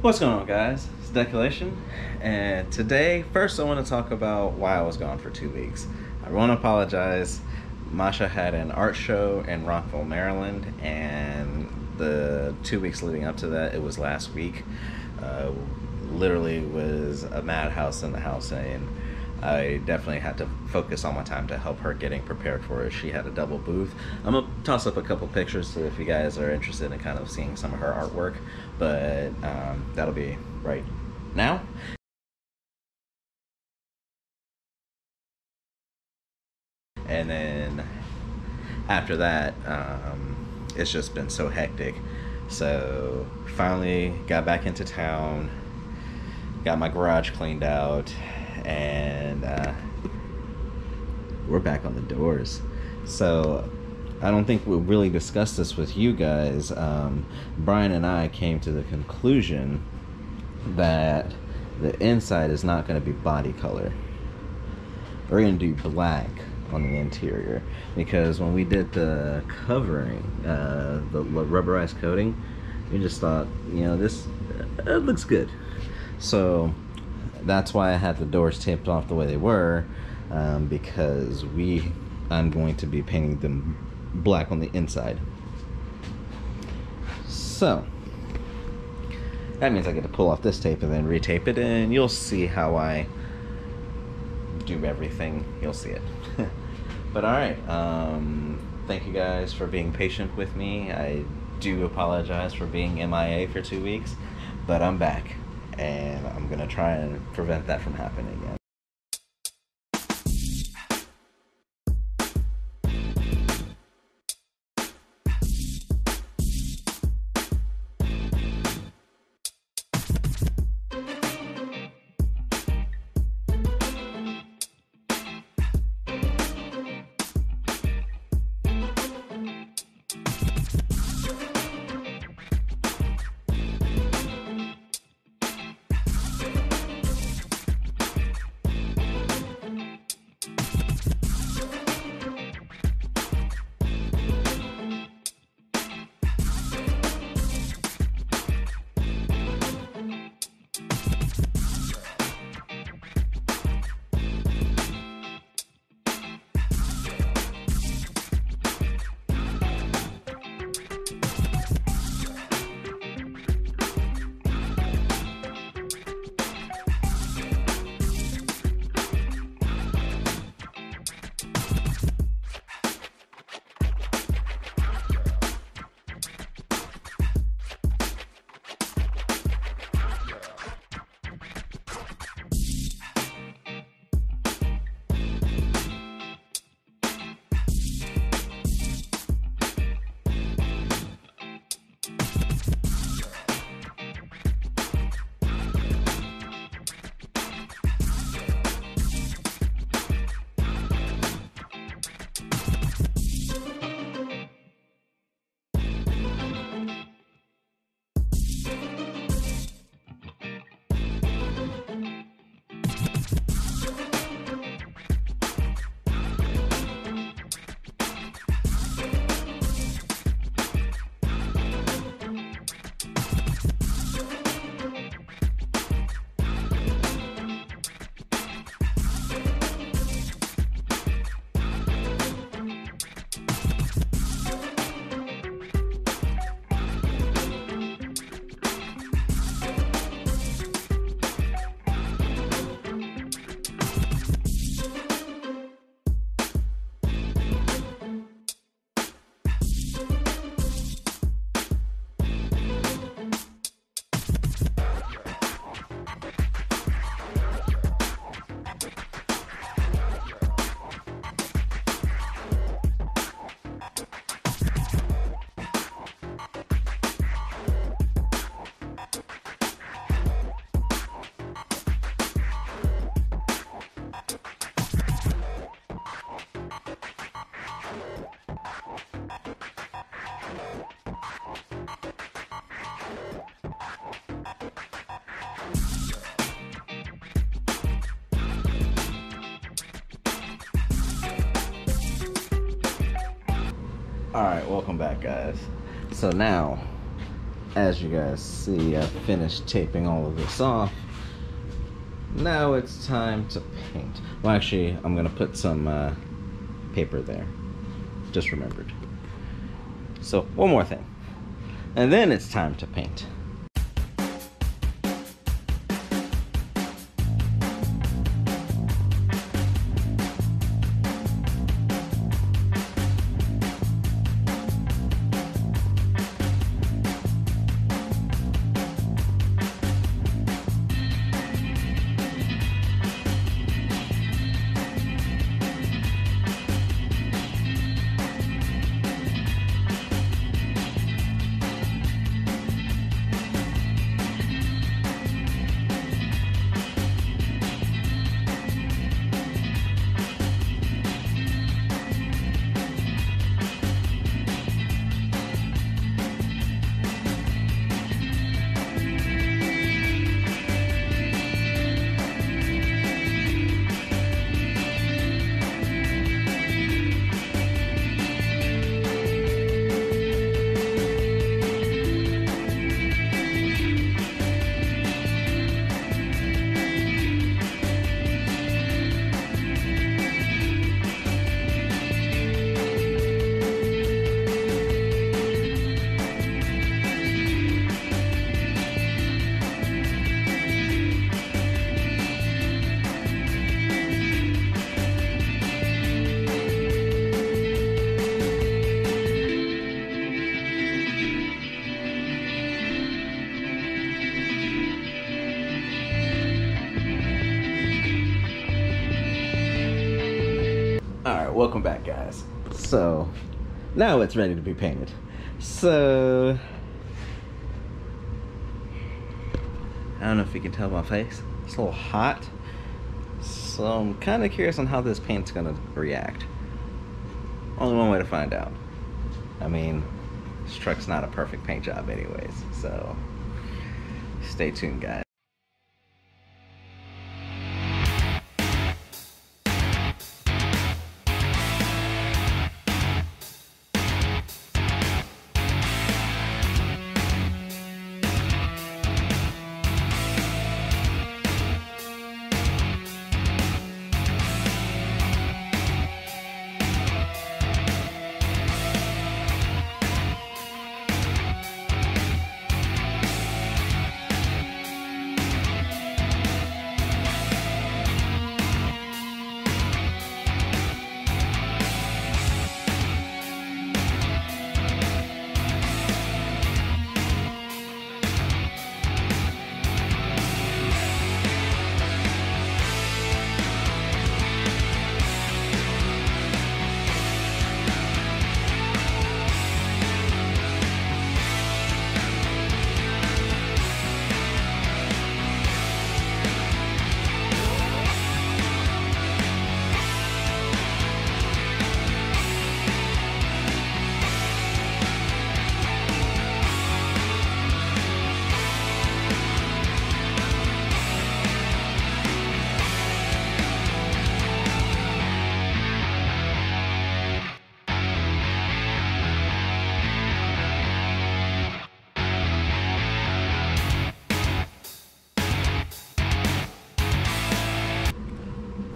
What's going on, guys? It's Decelation, and today first I want to talk about why I was gone for 2 weeks. I want to apologize. Masha had an art show in Rockville, Maryland, and the 2 weeks leading up to that, it was last week, literally was a madhouse in the house, and I definitely had to focus all my time to help her getting prepared for it. She had a double booth. I'm going to toss up a couple pictures so if you guys are interested in kind of seeing some of her artwork, but that'll be right now. And then after that, it's just been so hectic. So finally got back into town, got my garage cleaned out, and we're back on the doors. So I don't think we'll really discuss this with you guys. Brian and I came to the conclusion that the inside is not going to be body color. We're going to do black on the interior, because when we did the covering, the rubberized coating, we just thought, you know, this it looks good. So that's why I had the doors taped off the way they were, because I'm going to be painting them black on the inside. So that means I get to pull off this tape and then retape it, and you'll see how I do everything. You'll see it. But alright, thank you guys for being patient with me. I do apologize for being MIA for 2 weeks, but I'm back, and I'm gonna try and prevent that from happening again. Alright, welcome back, guys. So now, as you guys see, I've finished taping all of this off. Now it's time to paint. Well, actually, I'm gonna put some paper there. Just remembered. So, one more thing. And then it's time to paint. Alright, welcome back, guys. So, now it's ready to be painted. So, I don't know if you can tell my face. It's a little hot. So, I'm kind of curious on how this paint's going to react. Only one way to find out. I mean, this truck's not a perfect paint job anyways. So, stay tuned, guys.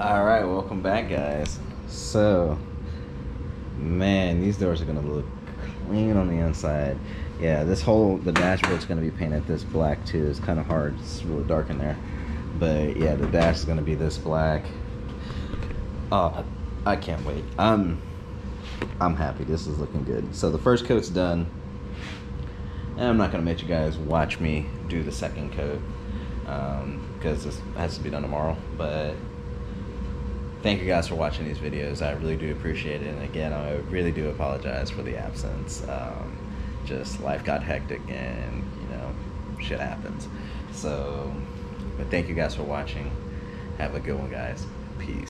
Alright, welcome back, guys. So, man, these doors are gonna look clean on the inside. Yeah, the dashboard's gonna be painted this black too. It's kind of hard, it's really dark in there. But yeah, the dash is gonna be this black. Oh, I can't wait. I'm happy, this is looking good. So the first coat's done. And I'm not gonna make you guys watch me do the second coat, because this has to be done tomorrow, but thank you guys for watching these videos. I really do appreciate it. And again, I really do apologize for the absence. Just life got hectic and, you know, shit happens. So, but thank you guys for watching. Have a good one, guys. Peace.